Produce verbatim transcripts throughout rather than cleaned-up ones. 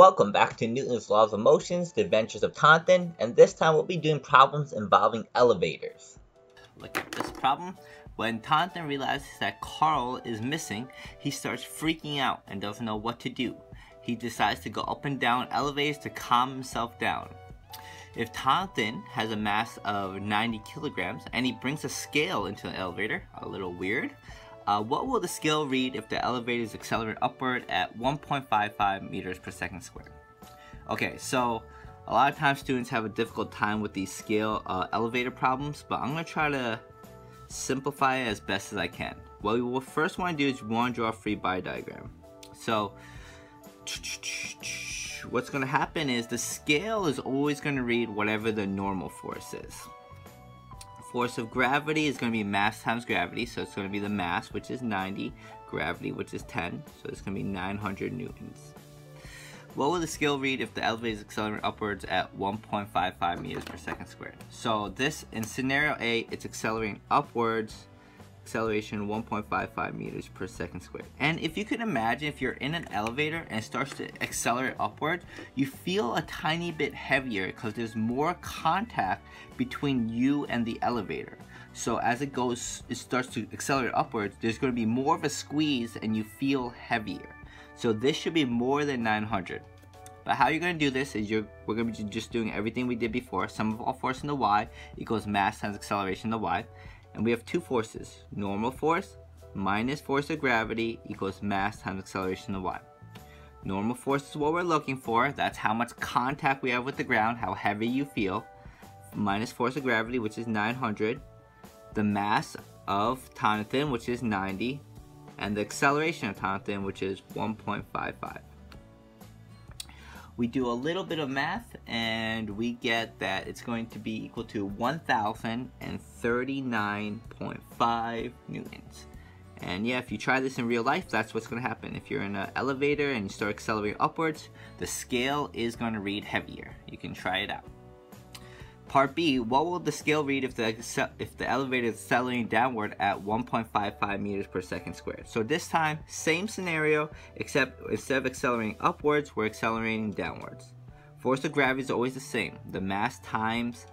Welcome back to Newton's Laws of Motion, The Adventures of Jonathan, and this time we'll be doing problems involving elevators. Look at this problem. When Jonathan realizes that Carl is missing, he starts freaking out and doesn't know what to do. He decides to go up and down elevators to calm himself down. If Jonathan has a mass of ninety kilograms and he brings a scale into an elevator, a little weird, Uh, what will the scale read if the elevator is accelerated upward at one point five five meters per second squared? Okay, so a lot of times students have a difficult time with these scale uh, elevator problems, but I'm going to try to simplify it as best as I can. What we will first want to do is we want to draw a free body diagram. So what's going to happen is the scale is always going to read whatever the normal force is. Force of gravity is going to be mass times gravity, so it's going to be the mass, which is ninety, gravity, which is ten, so it's going to be nine hundred newtons. What will the scale read if the elevator is accelerating upwards at one point five five meters per second squared? So this, in scenario A, it's accelerating upwards, acceleration one point five five meters per second squared. And if you could imagine, if you're in an elevator and it starts to accelerate upwards, you feel a tiny bit heavier because there's more contact between you and the elevator. So as it goes, it starts to accelerate upwards, there's going to be more of a squeeze and you feel heavier. So this should be more than nine hundred. But how you're going to do this is you're, we're going to be just doing everything we did before. Sum of all force in the y equals mass times acceleration in the y. And we have two forces, normal force minus force of gravity equals mass times acceleration of y. Normal force is what we're looking for, that's how much contact we have with the ground, how heavy you feel, minus force of gravity, which is nine hundred, the mass of Jonathan, which is ninety, and the acceleration of Jonathan, which is one point five five. We do a little bit of math and we get that it's going to be equal to one thousand thirty-nine point five newtons. And yeah, if you try this in real life, that's what's going to happen. If you're in an elevator and you start accelerating upwards, the scale is going to read heavier. You can try it out. Part B, what will the scale read if the, if the elevator is accelerating downward at one point five five meters per second squared? So this time, same scenario, except instead of accelerating upwards, we're accelerating downwards. Force of gravity is always the same, the mass times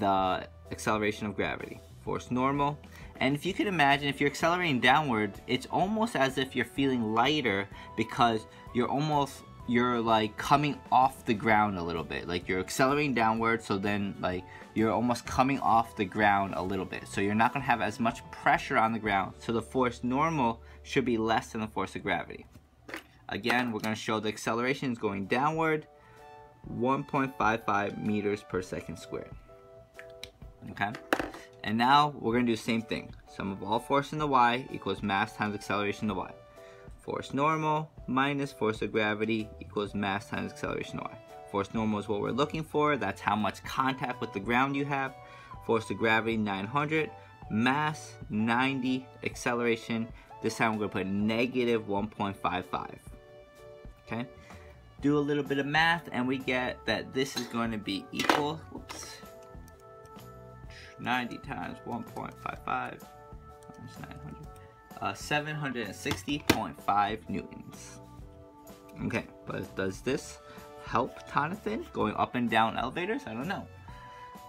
the acceleration of gravity. Force normal, and if you can imagine, if you're accelerating downwards, it's almost as if you're feeling lighter because you're almost you're like coming off the ground a little bit, like you're accelerating downward, so then like you're almost coming off the ground a little bit, so you're not going to have as much pressure on the ground, so the force normal should be less than the force of gravity. Again, we're going to show the acceleration is going downward, one point five five meters per second squared. Okay, and now we're going to do the same thing, sum of all force in the y equals mass times acceleration in the y. Force normal minus force of gravity equals mass times acceleration of y. Force normal is what we're looking for. That's how much contact with the ground you have. Force of gravity nine hundred. Mass ninety. Acceleration. This time we're going to put negative one point five five. Okay. Do a little bit of math and we get that this is going to be equal. Whoops. ninety times one point five five times nine hundred. Uh, seven hundred sixty point five newtons. Okay, but does this help Jonathan going up and down elevators? I don't know.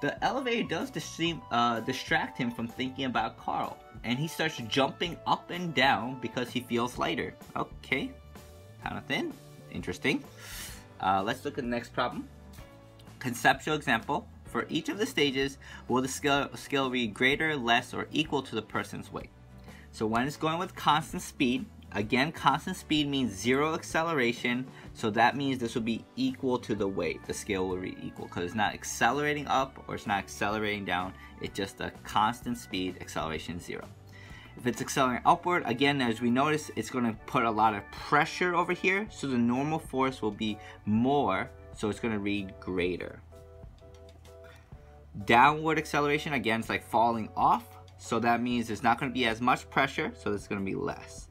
The elevator does distract, uh, distract him from thinking about Carl, and he starts jumping up and down because he feels lighter. Okay, Jonathan, interesting. Uh, let's look at the next problem. Conceptual example. For each of the stages, will the scale, scale read greater, less, or equal to the person's weight? So when it's going with constant speed, again, constant speed means zero acceleration, so that means this will be equal to the weight. The scale will read equal because it's not accelerating up or it's not accelerating down. It's just a constant speed, acceleration zero. If it's accelerating upward, again, as we notice, it's going to put a lot of pressure over here, so the normal force will be more, so it's going to read greater. Downward acceleration, again, it's like falling off. So that means there's not going to be as much pressure, so it's going to be less.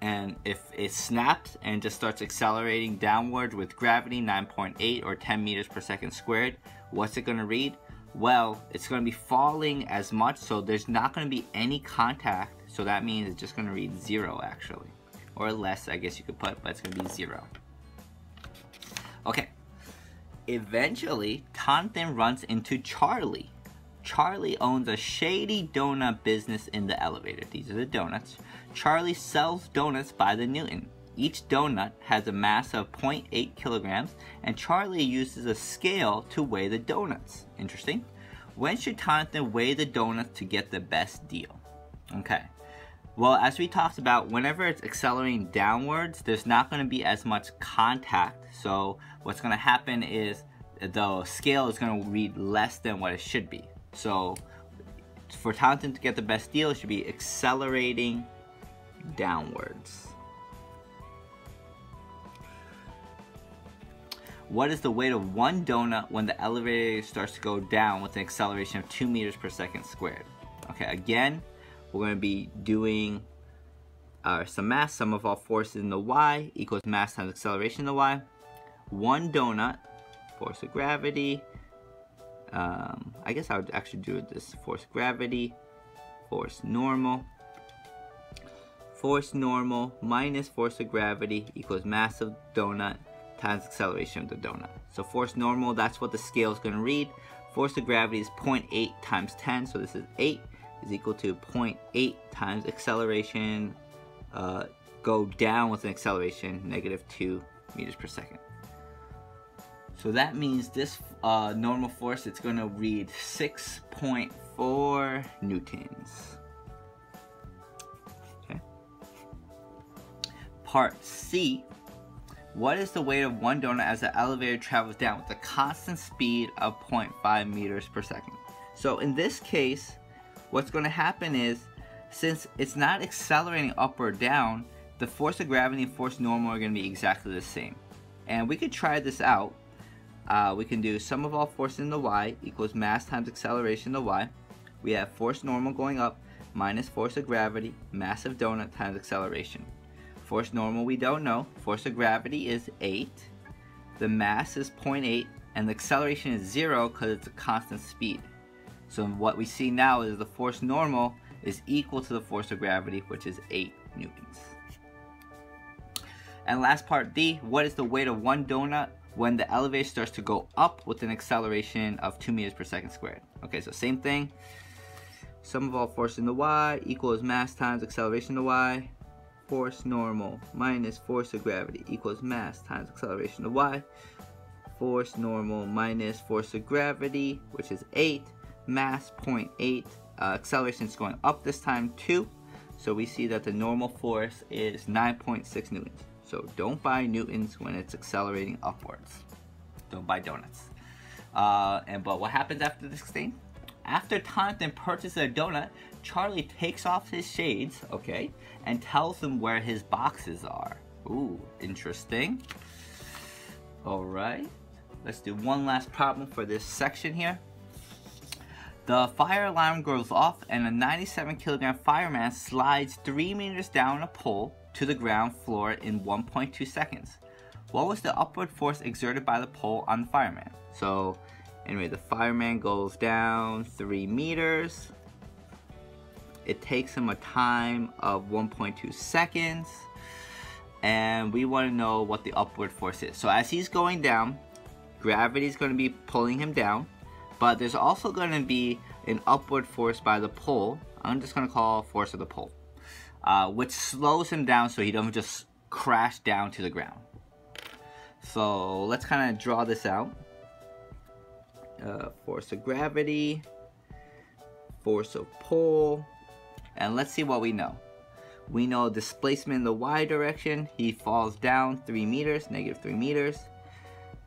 And if it snaps and just starts accelerating downward with gravity nine point eight or ten meters per second squared, what's it going to read? Well, it's going to be falling as much, so there's not going to be any contact, so that means it's just going to read zero actually. Or less, I guess you could put, but it's going to be zero. Okay. Eventually, Jonathan runs into Charlie. Charlie owns a shady donut business in the elevator. These are the donuts. Charlie sells donuts by the Newton. Each donut has a mass of zero point eight kilograms, and Charlie uses a scale to weigh the donuts. Interesting. When should Jonathan weigh the donuts to get the best deal? Okay. Well, as we talked about, whenever it's accelerating downwards, there's not going to be as much contact. So what's going to happen is the scale is going to read less than what it should be. So for Jonathan to get the best deal, it should be accelerating downwards. What is the weight of one donut when the elevator starts to go down with an acceleration of two meters per second squared? Okay, again, we're going to be doing uh, some mass. Sum of all forces in the y equals mass times acceleration in the y. One donut, force of gravity. Um, I guess I would actually do this. Force gravity, force normal. Force normal minus force of gravity equals mass of donut times acceleration of the donut. So force normal, that's what the scale is going to read. Force of gravity is zero point eight times ten, so this is eight. Is equal to zero point eight times acceleration, uh, go down with an acceleration, negative two meters per second. So that means this uh, normal force, it's going to read six point four newtons. Okay. Part C. What is the weight of one donut as the elevator travels down with a constant speed of zero point five meters per second? So in this case, what's going to happen is, since it's not accelerating up or down, the force of gravity and force normal are going to be exactly the same. And we could try this out. Uh, we can do sum of all forces in the y equals mass times acceleration in the y. We have force normal going up minus force of gravity, mass of donut times acceleration. Force normal we don't know. Force of gravity is eight. The mass is zero point eight. And the acceleration is zero because it's a constant speed. So what we see now is the force normal is equal to the force of gravity, which is eight newtons. And last part D, what is the weight of one donut when the elevator starts to go up with an acceleration of two meters per second squared? Okay, so same thing. Sum of all force in the y equals mass times acceleration in the y. Force normal minus force of gravity equals mass times acceleration in the y. Force normal minus force of gravity, which is eight. Mass zero point eight, uh, acceleration is going up this time two, so we see that the normal force is nine point six newtons. So don't buy newtons when it's accelerating upwards. Don't buy donuts. Uh, and but what happens after this thing? After Jonathan purchases a donut, Charlie takes off his shades, okay, and tells him where his boxes are. Ooh, interesting. All right, let's do one last problem for this section here. The fire alarm goes off and a ninety-seven kilogram fireman slides three meters down a pole to the ground floor in one point two seconds. What was the upward force exerted by the pole on the fireman? So anyway, the fireman goes down three meters. It takes him a time of one point two seconds. And we want to know what the upward force is. So as he's going down, gravity is going to be pulling him down. But there's also going to be an upward force by the pole. I'm just going to call force of the pole, uh, which slows him down so he doesn't just crash down to the ground. So let's kind of draw this out. Uh, force of gravity, force of pole, and let's see what we know. We know displacement in the y direction. He falls down three meters, negative three meters.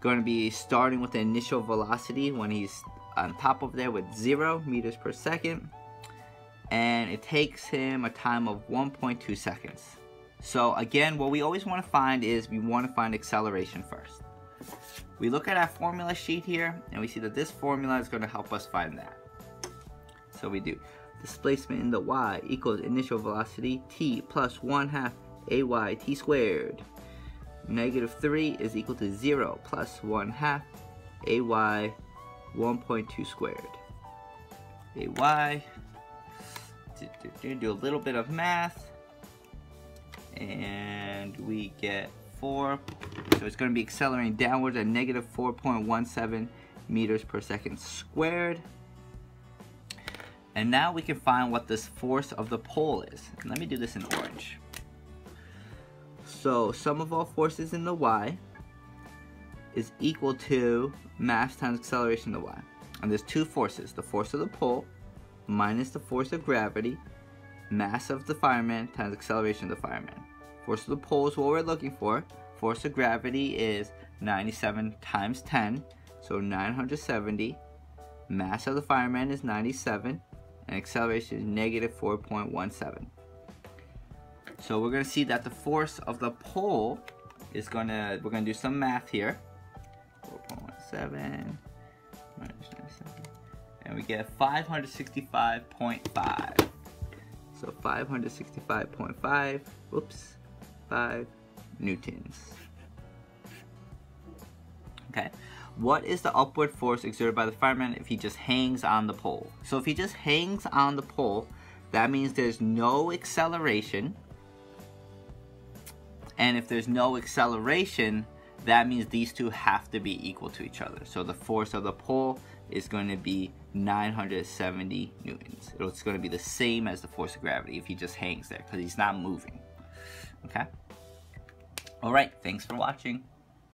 Going to be starting with the initial velocity when he's on top of there with zero meters per second, and it takes him a time of one point two seconds. So again, what we always want to find is we want to find acceleration first. We look at our formula sheet here and we see that this formula is going to help us find that. So we do displacement in the y equals initial velocity t plus one half ay t squared. Negative three is equal to zero plus one half ay one point two squared. Ay, do, do, do, do a little bit of math, and we get four. So it's going to be accelerating downwards at negative four point one seven meters per second squared. And now we can find what this force of the pole is. And let me do this in orange. So sum of all forces in the y is equal to mass times acceleration in the y. And there's two forces, the force of the pole minus the force of gravity, mass of the fireman times acceleration of the fireman. Force of the pole is what we're looking for. Force of gravity is ninety-seven times ten, so nine hundred seventy. Mass of the fireman is ninety-seven, and acceleration is negative four point one seven. So we're going to see that the force of the pole is going to, we're going to do some math here. four point one seven minus ninety-seven. And we get five hundred sixty-five point five. So five hundred sixty-five point five, whoops, five newtons. Okay. What is the upward force exerted by the fireman if he just hangs on the pole? So if he just hangs on the pole, that means there's no acceleration. And if there's no acceleration, that means these two have to be equal to each other. So the force of the pole is going to be nine hundred seventy newtons. It's going to be the same as the force of gravity if he just hangs there because he's not moving. Okay? All right, thanks for watching.